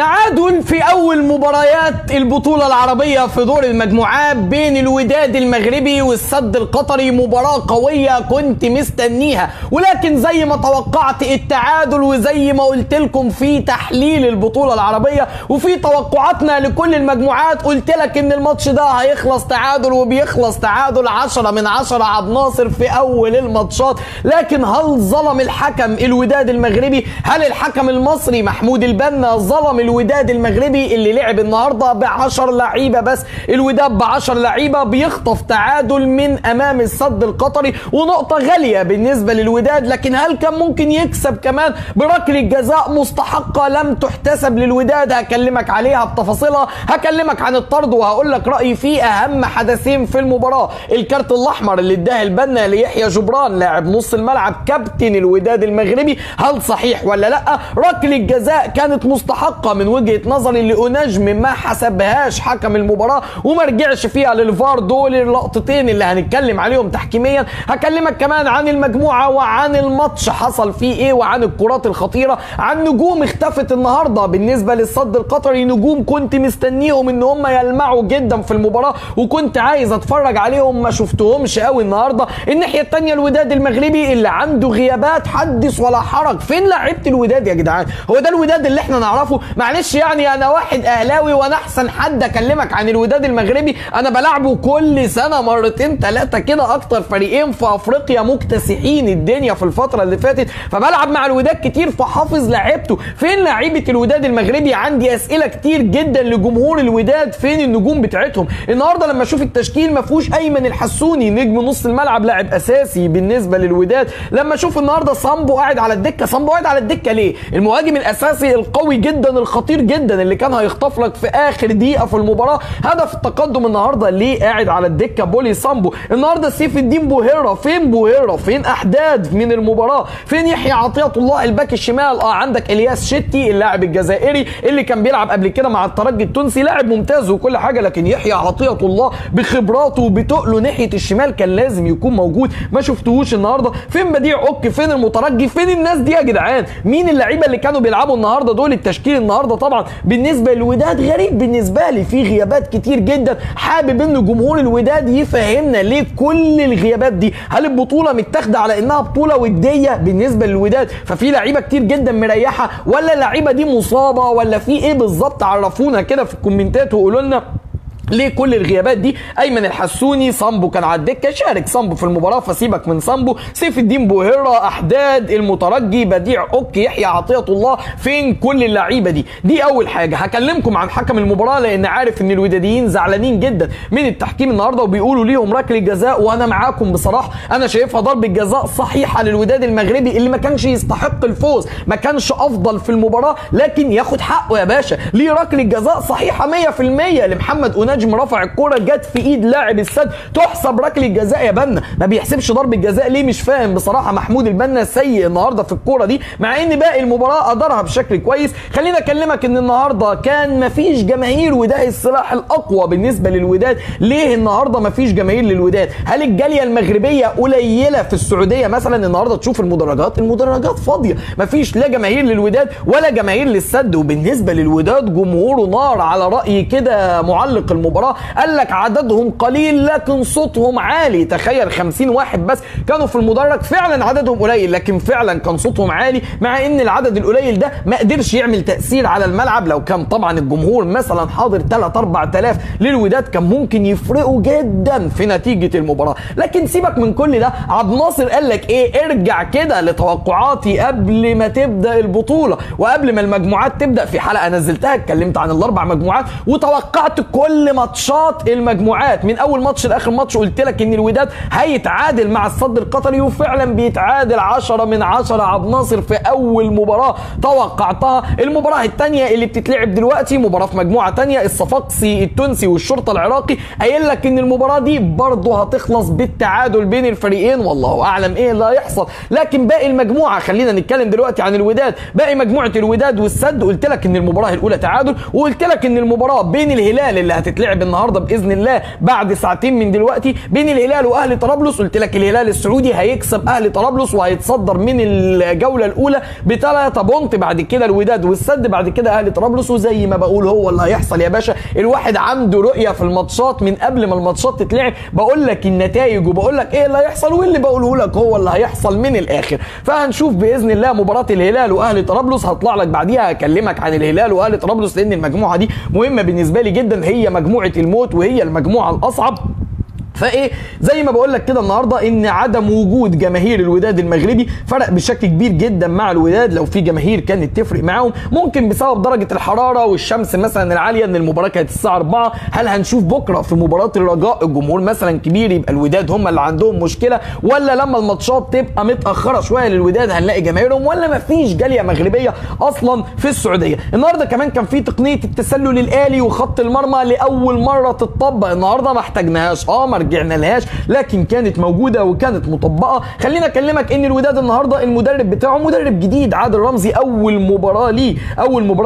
تعادل في أول مباريات البطولة العربية في دور المجموعات بين الوداد المغربي والسد القطري. مباراة قوية كنت مستنيها، ولكن زي ما توقعت التعادل، وزي ما قلت لكم في تحليل البطولة العربية وفي توقعاتنا لكل المجموعات قلت لك إن الماتش ده هيخلص تعادل، وبيخلص تعادل 10 من 10 عبد ناصر في أول الماتشات. لكن هل ظلم الحكم الوداد المغربي؟ هل الحكم المصري محمود البنا ظلم الوداد المغربي اللي لعب النهارده ب10 لعيبه بس؟ الوداد ب10 لعيبه بيخطف تعادل من امام السد القطري، ونقطه غاليه بالنسبه للوداد، لكن هل كان ممكن يكسب كمان بركله جزاء مستحقه لم تحتسب للوداد؟ هكلمك عليها بتفاصيلها، هكلمك عن الطرد وهقول لك رايي في اهم حدثين في المباراه: الكارت الاحمر اللي اداه البنا ليحيى جبران لاعب نص الملعب كابتن الوداد المغربي، هل صحيح ولا لا؟ ركله جزاء كانت مستحقه من وجهه نظري لأوناجم ما حسبهاش حكم المباراه وما رجعش فيها للفار. دول اللقطتين اللي هنتكلم عليهم تحكيميا. هكلمك كمان عن المجموعه وعن الماتش حصل فيه ايه، وعن الكرات الخطيره، عن نجوم اختفت النهارده بالنسبه للسد القطري، نجوم كنت مستنيهم ان هم يلمعوا جدا في المباراه وكنت عايز اتفرج عليهم، ما شفتهمش قوي النهارده. الناحيه الثانيه الوداد المغربي اللي عنده غيابات حدث ولا حرج. فين لعيبه الوداد يا جدعان؟ هو ده الوداد اللي احنا نعرفه؟ معلش يعني انا واحد اهلاوي وانا احسن حد اكلمك عن الوداد المغربي، انا بلعبه كل سنه مرتين ثلاثه كده، اكتر فريقين في افريقيا مكتسحين الدنيا في الفتره اللي فاتت، فبلعب مع الوداد كتير فحافظ لعيبته. فين لعيبه الوداد المغربي؟ عندي اسئله كتير جدا لجمهور الوداد، فين النجوم بتاعتهم؟ النهارده لما اشوف التشكيل ما فيهوش ايمن الحسوني نجم نص الملعب لاعب اساسي بالنسبه للوداد، لما اشوف النهارده صامبو قاعد على الدكه، صامبو قاعد على الدكه ليه؟ المهاجم الاساسي القوي جدا الخطير جدا اللي كان هيخطف لك في اخر دقيقه في المباراه هدف التقدم النهارده، ليه قاعد على الدكه بولي صامبو؟ النهارده سيف الدين بوهيره، فين بوهيره؟ فين احداد من المباراه؟ فين يحيى عطيه الله الباك الشمال؟ عندك الياس شتي اللاعب الجزائري اللي كان بيلعب قبل كده مع الترجي التونسي، لاعب ممتاز وكل حاجه، لكن يحيى عطيه الله بخبراته وبتقله ناحيه الشمال كان لازم يكون موجود، ما شفتهوش النهارده. فين بديع عك؟ فين المترجي؟ فين الناس دي يا جدعان؟ مين اللعيبه اللي كانوا بيلعبوا النهارده؟ دول التشكيل النهارده طبعا بالنسبه للوداد غريب بالنسبه لي، في غيابات كتير جدا، حابب ان جمهور الوداد يفهمنا ليه كل الغيابات دي. هل البطوله متاخده على انها بطوله وديه بالنسبه للوداد ففي لعيبه كتير جدا مريحه، ولا اللعيبه دي مصابه، ولا في ايه بالظبط؟ عرفونا كده في الكومنتات وقولوا لنا ليه كل الغيابات دي؟ ايمن الحسوني، صامبو كان على الدكه، شارك صامبو في المباراه فسيبك من صامبو، سيف الدين بوهيره، احداد، المترجي، بديع عك، يحيى عطيه الله، فين كل اللعيبه دي؟ دي اول حاجه. هكلمكم عن حكم المباراه لان عارف ان الوداديين زعلانين جدا من التحكيم النهارده وبيقولوا ليهم ركله جزاء، وانا معاكم بصراحه، انا شايفها ضربه جزاء صحيحه للوداد المغربي اللي ما كانش يستحق الفوز، ما كانش افضل في المباراه لكن ياخد حقه يا باشا، ليه ركله جزاء صحيحه 100% لمحمد أوناجم، رفع الكرة جت في ايد لاعب السد، تحسب ركلة جزاء يا بنا، ما بيحسبش ضربة جزاء ليه؟ مش فاهم بصراحة. محمود البنا سيء النهارده في الكرة دي مع ان باقي المباراة ادارها بشكل كويس. خلينا اكلمك ان النهارده كان مفيش جماهير وده السلاح الاقوى بالنسبة للوداد. ليه النهارده مفيش جماهير للوداد؟ هل الجالية المغربية قليلة في السعودية مثلا؟ النهارده تشوف المدرجات، المدرجات فاضية، مفيش لا جماهير للوداد ولا جماهير للسد. وبالنسبة للوداد جمهوره نار على رأي كده معلق المباراة، قال لك عددهم قليل لكن صوتهم عالي. تخيل 50 واحد بس كانوا في المدرج، فعلا عددهم قليل لكن فعلا كان صوتهم عالي، مع ان العدد القليل ده ما قدرش يعمل تأثير على الملعب. لو كان طبعا الجمهور مثلا حاضر 3-4 آلاف للوداد كان ممكن يفرقوا جدا في نتيجة المباراة. لكن سيبك من كل ده، عبد الناصر قال لك ايه؟ ارجع كده لتوقعاتي قبل ما تبدأ البطولة وقبل ما المجموعات تبدأ. في حلقة نزلتها اتكلمت عن ال4 مجموعات وتوقعت كل ماتشات المجموعات من اول ماتش لاخر ماتش، قلت لك ان الوداد هيتعادل مع السد القطري وفعلا بيتعادل 10 من 10 عبد الناصر في اول مباراه توقعتها. المباراه الثانيه اللي بتتلعب دلوقتي مباراه في مجموعه ثانيه، الصفاقسي التونسي والشرطه العراقي، قايل لك ان المباراه دي برضه هتخلص بالتعادل بين الفريقين، والله اعلم ايه اللي هيحصل. لكن باقي المجموعه خلينا نتكلم دلوقتي عن الوداد. باقي مجموعه الوداد والسد قلت لك ان المباراه الاولى تعادل، وقلت لك ان المباراه بين الهلال اللي هتتلعب هتتلعب النهارده باذن الله بعد ساعتين من دلوقتي بين الهلال واهلي طرابلس. قلت لك الهلال السعودي هيكسب اهلي طرابلس وهيتصدر من الجوله الاولى بثلاثه بونت، بعد كده الوداد والسد، بعد كده اهلي طرابلس. وزي ما بقول هو اللي هيحصل يا باشا، الواحد عنده رؤيه في الماتشات من قبل ما الماتشات تتلعب، بقول لك النتائج وبقول لك ايه اللي هيحصل، واللي بقوله لك هو اللي هيحصل من الاخر. فهنشوف باذن الله مباراه الهلال واهلي طرابلس، هطلع لك بعديها اكلمك عن الهلال واهلي طرابلس لان المجموعه دي مهمه بالنسبه لي جدا، هي مجموعه الموت وهي المجموعه الاصعب. فايه زي ما بقول لك كده النهارده ان عدم وجود جماهير الوداد المغربي فرق بشكل كبير جدا مع الوداد، لو في جماهير كانت تفرق معاهم، ممكن بسبب درجه الحراره والشمس مثلا العاليه ان المباراه كانت الساعه 4. هل هنشوف بكره في مباراه الرجاء الجمهور مثلا كبير يبقى الوداد هم اللي عندهم مشكله، ولا لما الماتشات تبقى متاخره شويه للوداد هنلاقي جماهيرهم، ولا ما فيش جاليه مغربيه اصلا في السعوديه؟ النهارده كمان كان في تقنيه التسلل الالي وخط المرمى لاول مره تتطبق النهارده، ما احتاجناهاش رجعنا لهاش، لكن كانت موجوده وكانت مطبقه. خلينا اكلمك ان الوداد النهارده المدرب بتاعه مدرب جديد، عادل رمزي اول مباراه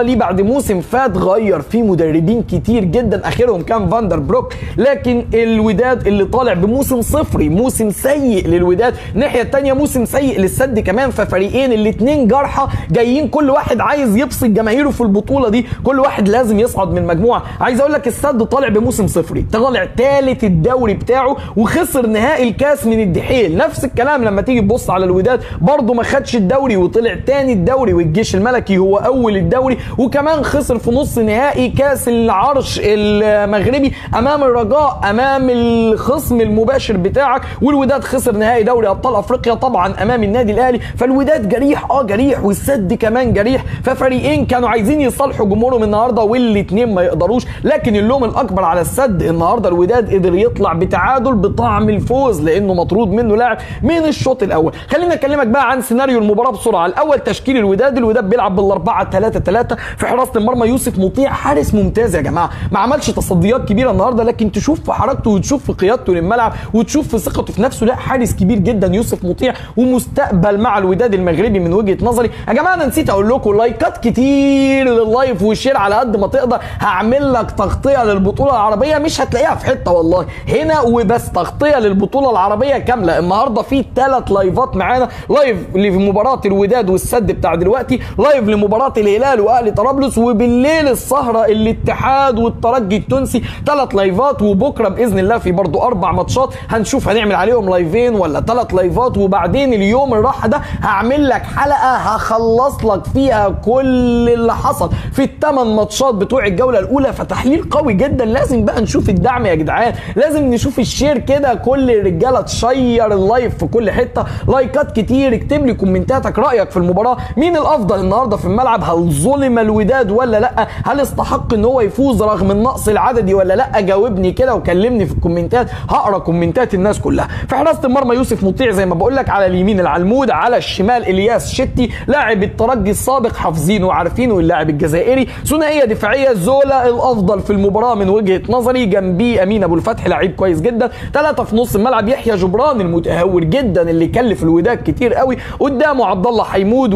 ليه بعد موسم فات، غير فيه مدربين كتير جدا اخرهم كان فاندر بروك، لكن الوداد اللي طالع بموسم صفري، موسم سيء للوداد، الناحيه الثانيه موسم سيء للسد كمان، ففريقين الاثنين جارحه جايين كل واحد عايز يبسط جماهيره في البطوله دي، كل واحد لازم يصعد من مجموعه. عايز اقول لك السد طالع بموسم صفري، طالع ثالث الدوري بتاعه وخسر نهائي الكاس من الدحيل، نفس الكلام لما تيجي تبص على الوداد برضه ما خدش الدوري وطلع ثاني الدوري، والجيش الملكي هو اول الدوري وكمان خسر في نص نهائي كاس العرش المغربي امام الرجاء، امام الخصم المباشر بتاعك، والوداد خسر نهائي دوري ابطال افريقيا طبعا امام النادي الاهلي. فالوداد جريح جريح والسد كمان جريح، ففريقين كانوا عايزين يصالحوا جمهورهم النهارده والاثنين ما يقدروش، لكن اللوم الاكبر على السد. النهارده الوداد قدر يطلع بتعادل بطعم الفوز لانه مطرود منه لاعب من الشوط الاول. خلينا اكلمك بقى عن سيناريو المباراه بسرعه. الاول تشكيل الوداد، الوداد بيلعب بال4-3-3 في حراسه المرمى يوسف مطيع، حارس ممتاز يا جماعه، ما عملش تصديات كبيره النهارده لكن تشوف في حركته وتشوف في قيادته للملعب وتشوف في ثقته في نفسه، لا حارس كبير جدا يوسف مطيع ومستقبل مع الوداد المغربي من وجهه نظري. يا جماعه انا نسيت اقول لكم لايكات كتير لللايف والشير على قد ما تقدر، هعمل لك تغطيه للبطوله العربيه مش هتلاقيها في حته والله هنا وبس، تغطيه للبطوله العربيه كامله. النهارده في 3 لايفات معانا، لايف لمباراه الوداد والسد بتاع دلوقتي، لايف لمباراه الهلال واهلي طرابلس، وبالليل السهره الاتحاد والترجي التونسي 3 لايفات، وبكره باذن الله في برضو 4 ماتشات هنشوف هنعمل عليهم لايفين ولا 3 لايفات. وبعدين اليوم الراحه ده هعمل لك حلقه هخلص لك فيها كل اللي حصل في ال8 ماتشات بتوع الجوله الاولى، فتحليل قوي جدا. لازم بقى نشوف الدعم يا جدعان، لازم نشوف الشير كده، كل الرجاله تشير اللايف في كل حته، لايكات كتير، اكتب لي كومنتاتك رايك في المباراه، مين الافضل النهارده في الملعب، هل ظلم الوداد ولا لا، هل استحق ان هو يفوز رغم النقص العددي ولا لا؟ جاوبني كده وكلمني في الكومنتات، هقرا كومنتات الناس كلها. في حراسه المرمى يوسف مطيع زي ما بقول لك، على اليمين العلمود، على الشمال الياس شتي لاعب الترجي السابق حافظينه وعارفينه اللاعب الجزائري، ثنائيه دفاعيه زولا الافضل في المباراه من وجهه نظري، جنبيه امين ابو الفتح لعيب كويس جدا، 3 في نص الملعب يحيى جبران المتهور جدا اللي كلف الوداد كتير قوي، قدامه عبد الله حيمود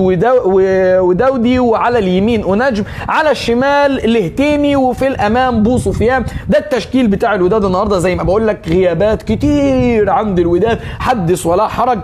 وداودي، وعلى اليمين أوناجم، على الشمال الهتيمي، وفي الامام بو سفيان. ده التشكيل بتاع الوداد النهارده. زي ما بقول لك غيابات كتير عند الوداد، حدث ولا حرج.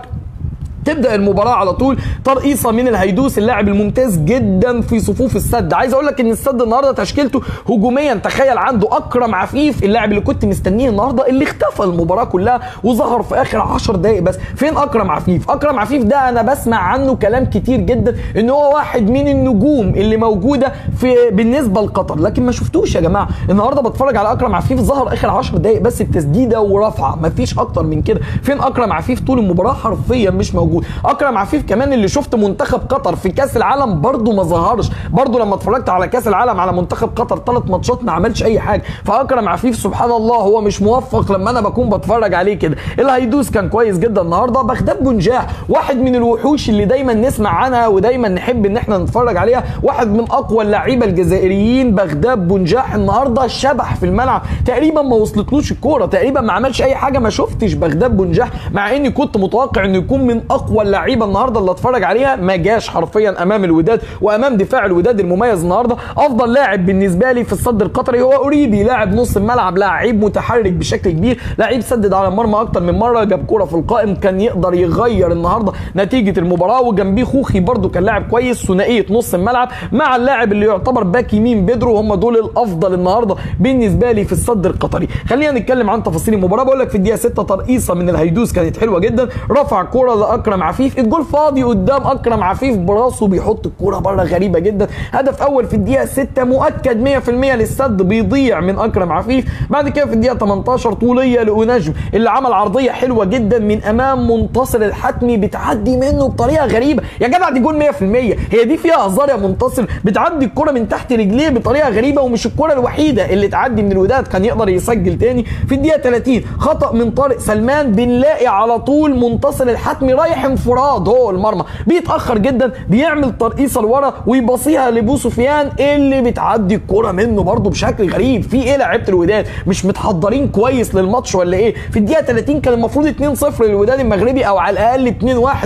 تبدا المباراه على طول ترقيصه من الهيدوس اللاعب الممتاز جدا في صفوف السد. عايز اقول لك ان السد النهارده تشكيلته هجوميا، تخيل عنده اكرم عفيف اللاعب اللي كنت مستنيه النهارده اللي اختفى المباراه كلها وظهر في اخر 10 دقائق بس. فين اكرم عفيف؟ اكرم عفيف ده انا بسمع عنه كلام كتير جدا ان هو واحد من النجوم اللي موجوده في بالنسبه لقطر، لكن ما شفتوش يا جماعه. النهارده بتفرج على اكرم عفيف ظهر اخر 10 دقائق بس، التسديده ورفعه، مفيش اكتر من كده. فين اكرم عفيف طول المباراه؟ حرفيا مش موجود. اكرم عفيف كمان اللي شفت منتخب قطر في كاس العالم برضو ما ظهرش، برضو لما اتفرجت على كاس العالم على منتخب قطر 3 ماتشات ما عملش اي حاجه. فاكرم عفيف سبحان الله هو مش موفق لما انا بكون بتفرج عليه كده. الهيدوس كان كويس جدا النهارده. بغداد بونجاح واحد من الوحوش اللي دايما نسمع عنها ودايما نحب ان احنا نتفرج عليها، واحد من اقوى اللعيبه الجزائريين بغداد بونجاح النهارده شبح في الملعب، تقريبا ما وصلتلوش الكوره، تقريبا ما عملش اي حاجه، ما شفتش بغداد بونجاح مع اني كنت متوقع انه يكون من اقوى اللعيبه النهارده اللي اتفرج عليها ما جاش حرفيا امام الوداد وامام دفاع الوداد المميز النهارده. افضل لاعب بالنسبه لي في السد القطري هو اوريبي، لاعب نص الملعب، لاعب متحرك بشكل كبير، لاعب سدد على المرمى اكتر من مره، جاب كوره في القائم، كان يقدر يغير النهارده نتيجه المباراه. وجنبيه خوخي برده كان لاعب كويس، ثنائيه نص الملعب مع اللاعب اللي يعتبر باك يمين بيدرو، هم دول الافضل النهارده بالنسبه لي في السد القطري. خلينا نتكلم عن تفاصيل المباراه. بقول لك في الدقيقه 6 ترقيصه من الهيدوس كانت حلوه جدا، رفع كوره لاكرم عفيف، الجول فاضي قدام اكرم عفيف براسه بيحط الكوره بره، غريبه جدا. هدف اول في الدقيقه 6 مؤكد 100% للسد، بيضيع من اكرم عفيف. بعد كده في الدقيقه 18 طوليه لأوناجم اللي عمل عرضيه حلوه جدا من امام منتصر الحتمي، بتعدي منه بطريقه غريبه يا جدع، دي جول 100%، هي دي فيها هزار يا منتصر، بتعدي الكوره من تحت رجليه بطريقه غريبه، ومش الكوره الوحيده اللي تعدي من الوداد، كان يقدر يسجل تاني. في الدقيقه 30 خطأ من طارق سلمان، بنلاقي على طول منتصر الحتمي رايح انفراد هو المرمى، بيتاخر جدا، بيعمل ترقيصه لورا ويباصيها لبو سفيان اللي بتعدي الكوره منه برده بشكل غريب. في ايه لعيبه الوداد، مش متحضرين كويس للماتش ولا ايه؟ في الدقيقه 30 كان المفروض 2-0 للوداد المغربي او على الاقل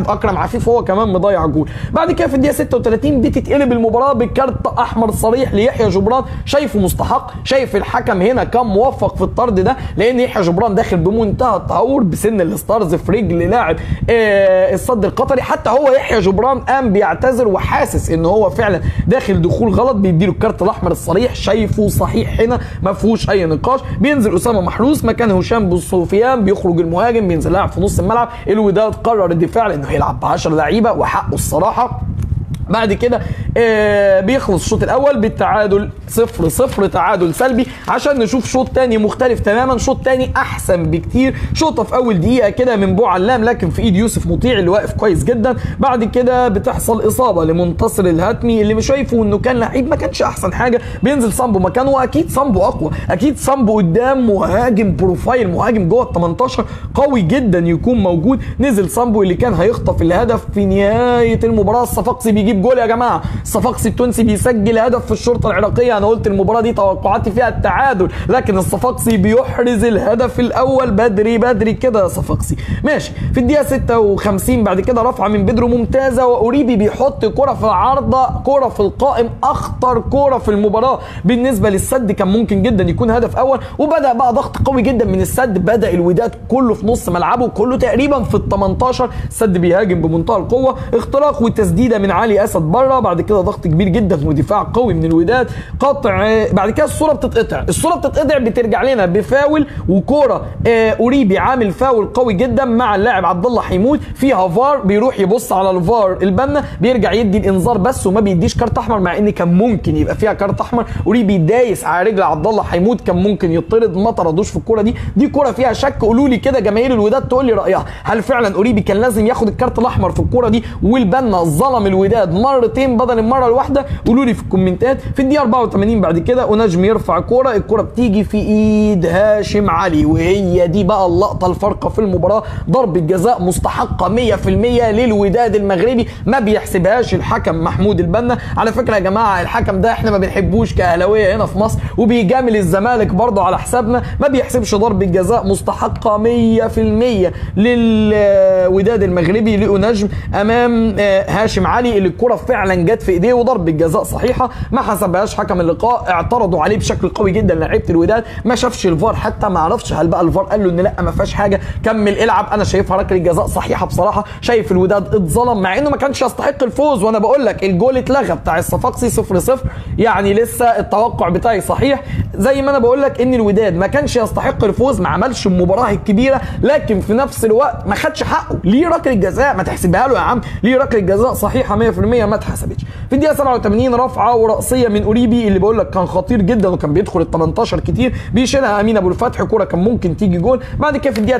2-1، اكرم عفيف هو كمان مضيع جول. بعد كده في الدقيقه 36 بتتقلب المباراه بكارت احمر صريح ليحيى جبران، شايفه مستحق، شايف الحكم هنا كان موفق في الطرد ده، لان يحيى جبران داخل بمنتهى التهور بسن الستارز في رجل لاعب السد القطري، حتى هو يحيى جبران قام بيعتذر وحاسس ان هو فعلا داخل دخول غلط، بيديله الكارت الاحمر الصريح، شايفه صحيح هنا ما فيهوش اي نقاش. بينزل اسامه محروس مكان هشام ابو سفيان، بيخرج المهاجم، بينزل لاعب في نص الملعب، الوداد قرر الدفاع لانه هيلعب ب 10 لعيبه وحقه الصراحه. بعد كده بيخلص الشوط الاول بالتعادل 0-0، تعادل سلبي، عشان نشوف شوط تاني مختلف تماما، شوط تاني احسن بكتير. شوطه في اول دقيقه كده من بوعلام لكن في ايد يوسف مطيع اللي واقف كويس جدا. بعد كده بتحصل اصابه لمنتصر الهتمي اللي مش شايفه انه كان لعيب، ما كانش احسن حاجه، بينزل صامبو مكانه، واكيد صامبو اقوى، اكيد صامبو قدام مهاجم بروفايل، مهاجم جوه ال 18 قوي جدا يكون موجود. نزل صامبو اللي كان هيخطف الهدف في نهايه المباراه. الصفاقسي بيجيب جول يا جماعه، الصفاقسي التونسي بيسجل هدف في الشرطه العراقيه. انا قلت المباراه دي توقعاتي فيها التعادل، لكن الصفاقسي بيحرز الهدف الاول بدري بدري كده يا صفاقسي، ماشي. في الدقيقه 56 بعد كده رفعه من بيدرو ممتازه، واوريبي بيحط كره في العارضه، كره في القائم، اخطر كره في المباراه بالنسبه للسد، كان ممكن جدا يكون هدف اول. وبدا بقى ضغط قوي جدا من السد، بدا الوداد كله في نص ملعبه، كله تقريبا في ال 18، السد بيهاجم بمنتهى القوه، اختراق وتسديده من علي اسد بره. بعد كده ضغط كبير جدا ودفاع قوي من الوداد، قطع. بعد كده الصوره بتتقطع، بترجع لنا بفاول وكوره اوريبي عامل فاول قوي جدا مع اللاعب عبد الله حيمود، فيها فار، بيروح يبص على الفار، البنا بيرجع يدي الانذار بس وما بيديش كارت احمر، مع ان كان ممكن يبقى فيها كارت احمر. اوريبي دايس على رجل عبد الله حيمود، كان ممكن يطرد، ما طردوش في الكوره دي كوره فيها شك. قولوا لي كده جماهير الوداد تقول لي رايها، هل فعلا اوريبي كان لازم ياخد الكارت الاحمر في الكوره دي والبنا ظلم الوداد مرتين بدل المره الواحده؟ قولوا لي في الكومنتات. في الدقيقه 84 بعد كده اوناجم يرفع كوره، الكوره بتيجي في ايد هاشم علي، وهي دي بقى اللقطه الفارقه في المباراه، ضربه جزاء مستحقه 100% للوداد المغربي، ما بيحسبهاش الحكم محمود البنا. على فكره يا جماعه الحكم ده احنا ما بنحبوش كاهلاويه هنا في مصر، وبيجامل الزمالك برضه على حسابنا، ما بيحسبش ضربه جزاء مستحقه 100% للوداد المغربي لاوناجم امام هاشم علي، اللي الكره فعلا جت في ايديه وضربه جزاء صحيحه، ما حسبهاش حكم اللقاء، اعترضوا عليه بشكل قوي جدا لعيبه الوداد، ما شافش الفار حتى، ما عرفش هل بقى الفار قال له ان لا ما فيهاش حاجه كمل العب، انا شايفها ركله جزاء صحيحه بصراحه، شايف الوداد اتظلم مع انه ما كانش يستحق الفوز. وانا بقول لك الجول اتلغى بتاع الصفاقسي 0-0، يعني لسه التوقع بتاعي صحيح، زي ما انا بقول لك ان الوداد ما كانش يستحق الفوز، ما عملش المباراه الكبيره، لكن في نفس الوقت ما خدش حقه، ليه ركله جزاء ما تحسبها له يا عم، ليه ركله جزاء صحيحه 100% ما اتحسبتش. في الدقيقه 87 رفعه وراسيه من اوريبي اللي بقول لك كان خطير جدا، وكان بيدخل ال 18 كتير، بيشيلها امين ابو الفتح، كوره كان ممكن تيجي جول. بعد كده في الدقيقه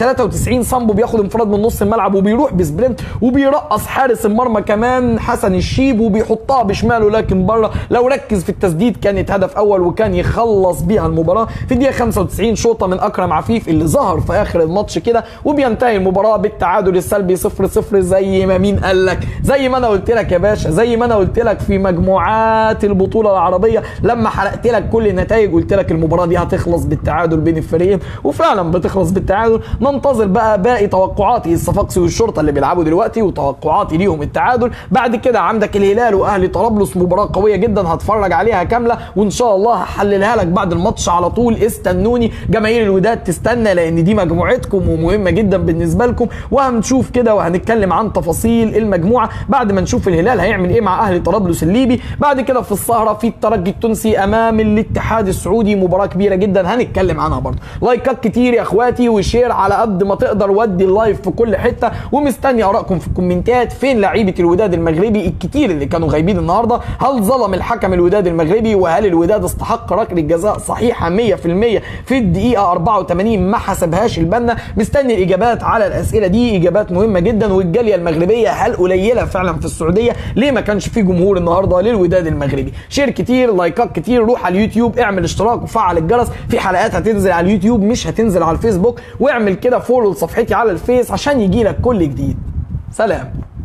93 صامبو بياخد انفراد من نص الملعب وبيروح بسبرنت وبيرقص حارس المرمى كمان حسن الشيب وبيحطها بشماله لكن بره، لو ركز في التسديد كانت هدف هدف اول وكان يخلص بيها المباراه في الدقيقه 95، شوطه من اكرم عفيف اللي ظهر في اخر الماتش كده، وبينتهي المباراه بالتعادل السلبي 0-0. زي ما مين قال لك، زي ما انا قلت لك يا باشا، زي ما انا قلت لك في مجموعات البطوله العربيه لما حرقت لك كل النتائج قلت لك المباراه دي هتخلص بالتعادل بين الفريقين، وفعلا بتخلص بالتعادل. ننتظر بقى باقي توقعاتي الصفاقسي والشرطه اللي بيلعبوا دلوقتي، وتوقعاتي ليهم التعادل. بعد كده عندك الهلال واهلي طرابلس، مباراه قويه جدا هتفرج عليها كامله وان شاء الله هحللها لك بعد الماتش على طول، استنوني. جماهير الوداد تستنى لان دي مجموعتكم ومهمه جدا بالنسبه لكم، وهنشوف كده وهنتكلم عن تفاصيل المجموعه بعد ما نشوف الهلال هيعمل ايه مع اهلي طرابلس الليبي. بعد كده في السهره في الترجي التونسي امام الاتحاد السعودي، مباراه كبيره جدا هنتكلم عنها برضه. لايكات كتير يا اخواتي وشير على قد ما تقدر، ودي اللايف في كل حته، ومستني ارائكم في الكومنتات. فين لعيبه الوداد المغربي الكتير اللي كانوا غايبين النهارده؟ هل ظلم الحكم الوداد المغربي؟ وهل الوداد استحق ركله جزاء صحيحه 100% في الدقيقه 84 ما حسبهاش البنا؟ مستني الاجابات على الاسئله دي، اجابات مهمه جدا. والجاليه المغربيه هل قليله فعلا في السعوديه؟ ليه ما كانش في جمهور النهارده للوداد المغربي؟ شير كتير، لايكات كتير، روح على اليوتيوب اعمل اشتراك وفعل الجرس، في حلقات هتنزل على اليوتيوب مش هتنزل على الفيسبوك، واعمل كده فولو لصفحتي على الفيس عشان يجيلك كل جديد. سلام.